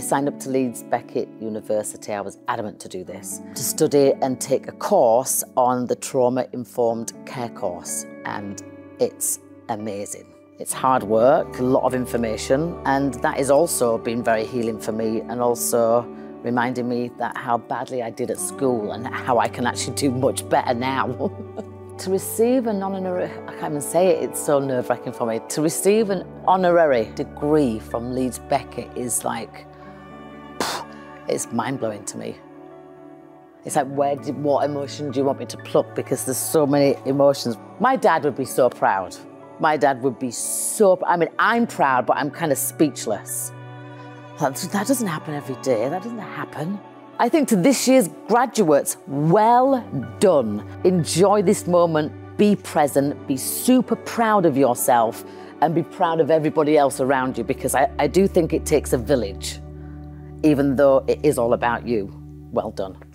I signed up to Leeds Beckett University. I was adamant to do this, to study and take a course on the Trauma Informed Care course, and it's amazing. It's hard work, a lot of information, and that has also been very healing for me, and also reminding me that how badly I did at school and how I can actually do much better now. To receive an honorary, I can't even say it, it's so nerve-wracking for me. To receive an honorary degree from Leeds Beckett is like, it's mind-blowing to me. It's like, what emotion do you want me to pluck? Because there's so many emotions. My dad would be so proud. My dad would be so, I mean, I'm proud, but I'm kind of speechless. That doesn't happen every day, that doesn't happen. I think to this year's graduates, well done. Enjoy this moment, be present, be super proud of yourself, and be proud of everybody else around you, because I do think it takes a village, even though it is all about you. Well done.